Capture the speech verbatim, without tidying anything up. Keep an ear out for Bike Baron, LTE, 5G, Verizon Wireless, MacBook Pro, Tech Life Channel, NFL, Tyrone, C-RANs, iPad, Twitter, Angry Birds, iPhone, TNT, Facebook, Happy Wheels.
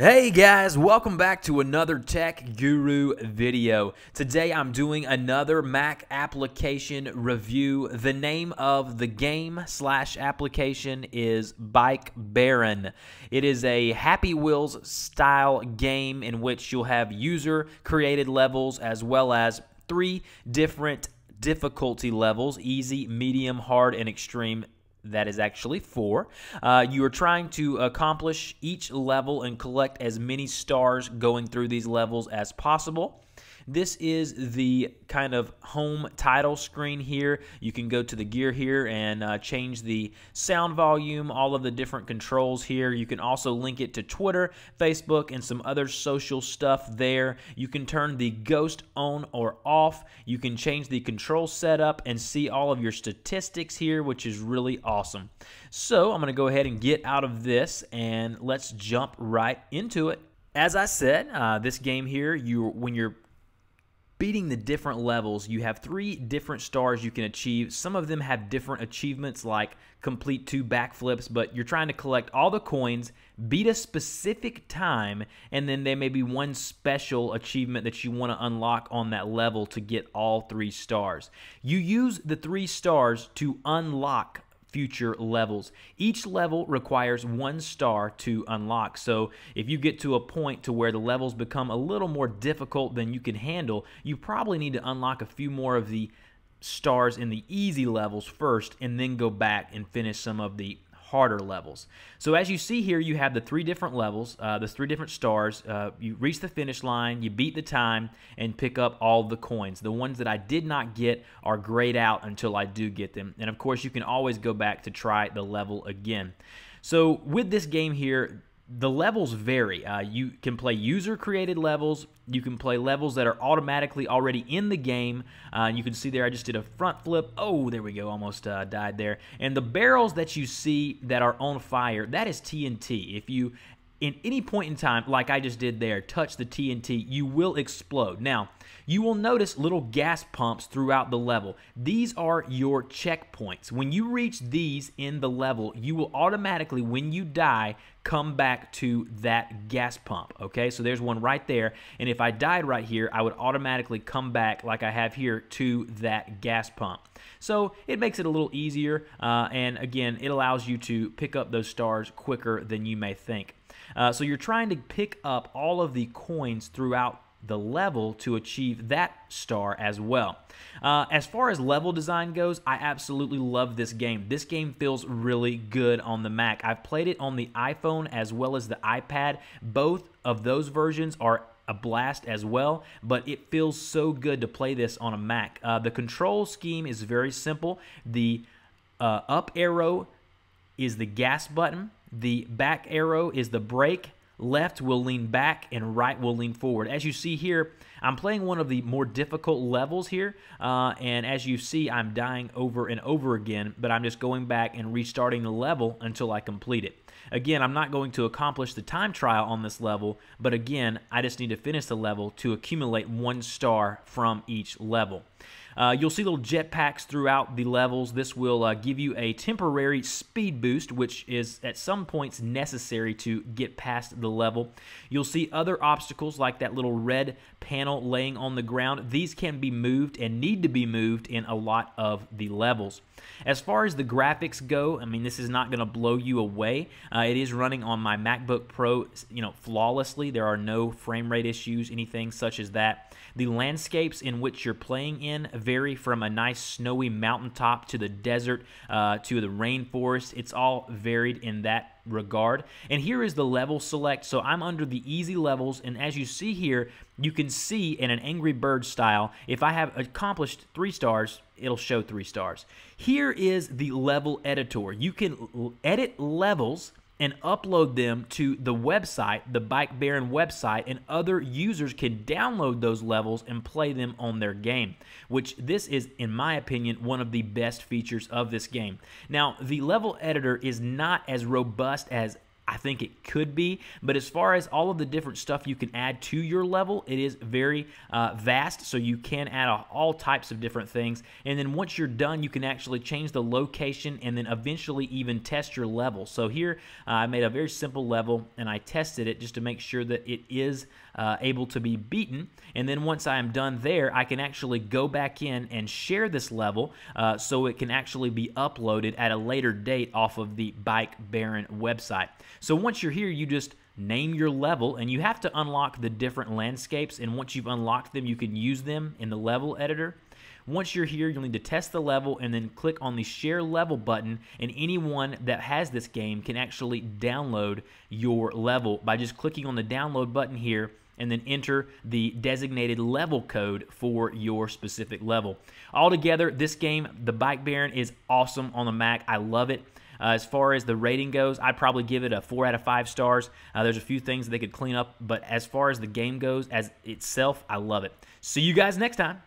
Hey guys, welcome back to another Tech Guru video. Today I'm doing another Mac application review. The name of the game slash application is Bike Baron. It is a Happy Wheels style game in which you'll have user created levels as well as three different difficulty levels: easy, medium, hard, and extreme. That is actually four. Uh, you are trying to accomplish each level and collect as many stars going through these levels as possible. This is the kind of home title screen here. You can go to the gear here and uh, change the sound volume, all of the different controls here. You can also link it to Twitter, Facebook, and some other social stuff there. You can turn the ghost on or off. You can change the control setup and see all of your statistics here, which is really awesome. So I'm going to go ahead and get out of this and let's jump right into it. As I said, uh, this game here, you when you're beating the different levels, you have three different stars you can achieve. Some of them have different achievements like complete two backflips, but you're trying to collect all the coins, beat a specific time, and then there may be one special achievement that you want to unlock on that level to get all three stars. You use the three stars to unlock future levels. Each level requires one star to unlock, so if you get to a point to where the levels become a little more difficult than you can handle, you probably need to unlock a few more of the stars in the easy levels first and then go back and finish some of the harder levels. So as you see here, you have the three different levels, uh, the three different stars. Uh, you reach the finish line, you beat the time, and pick up all the coins. The ones that I did not get are grayed out until I do get them. And of course, you can always go back to try the level again. So with this game here, the levels vary. Uh, you can play user-created levels. You can play levels that are automatically already in the game. Uh, you can see there I just did a front flip. Oh, there we go. Almost uh, died there. And the barrels that you see that are on fire, that is T N T. If you, in any point in time, like I just did there, touch the T N T, you will explode. Now, you will notice little gas pumps throughout the level. These are your checkpoints. When you reach these in the level, you will automatically, when you die, come back to that gas pump. Okay, so there's one right there, and if I died right here, I would automatically come back like I have here to that gas pump. So it makes it a little easier, uh, and again, it allows you to pick up those stars quicker than you may think. Uh, so you're trying to pick up all of the coins throughout the level to achieve that star as well. Uh, as far as level design goes, I absolutely love this game. This game feels really good on the Mac. I've played it on the iPhone as well as the iPad. Both of those versions are a blast as well, but it feels so good to play this on a Mac. Uh, the control scheme is very simple. The uh, up arrow is the gas button. The back arrow is the brake. Left will lean back and right will lean forward. As you see here, I'm playing one of the more difficult levels here, uh, and as you see, I'm dying over and over again, but I'm just going back and restarting the level until I complete it. Again, I'm not going to accomplish the time trial on this level, but again, I just need to finish the level to accumulate one star from each level. Uh, you'll see little jetpacks throughout the levels. This will uh, give you a temporary speed boost, which is at some points necessary to get past the level. You'll see other obstacles like that little red panel laying on the ground. These can be moved and need to be moved in a lot of the levels. As far as the graphics go, I mean, this is not going to blow you away. Uh, it is running on my MacBook Pro, you know, flawlessly. There are no frame rate issues, anything such as that. The landscapes in which you're playing in vary from a nice snowy mountaintop to the desert uh, to the rainforest. It's all varied in that regard. And here is the level select. So I'm under the easy levels, and as you see here, you can see in an Angry Birds style, if I have accomplished three stars, it'll show three stars. Here is the level editor. You can edit levels and upload them to the website, the Bike Baron website, and other users can download those levels and play them on their game, which this is, in my opinion, one of the best features of this game. Now, the level editor is not as robust as I think it could be. But as far as all of the different stuff you can add to your level, it is very uh, vast, so you can add a, all types of different things. And then once you're done, you can actually change the location and then eventually even test your level. So here uh, I made a very simple level, and I tested it just to make sure that it is uh, able to be beaten. And then once I am done there, I can actually go back in and share this level uh, so it can actually be uploaded at a later date off of the Bike Baron website. So once you're here, you just name your level, and you have to unlock the different landscapes, and once you've unlocked them, you can use them in the level editor. Once you're here, you'll need to test the level and then click on the share level button, and anyone that has this game can actually download your level by just clicking on the download button here and then enter the designated level code for your specific level. Altogether, this game, the Bike Baron, is awesome on the Mac. I love it. Uh, as far as the rating goes, I'd probably give it a four out of five stars. Uh, there's a few things that they could clean up, but as far as the game goes as itself, I love it. See you guys next time.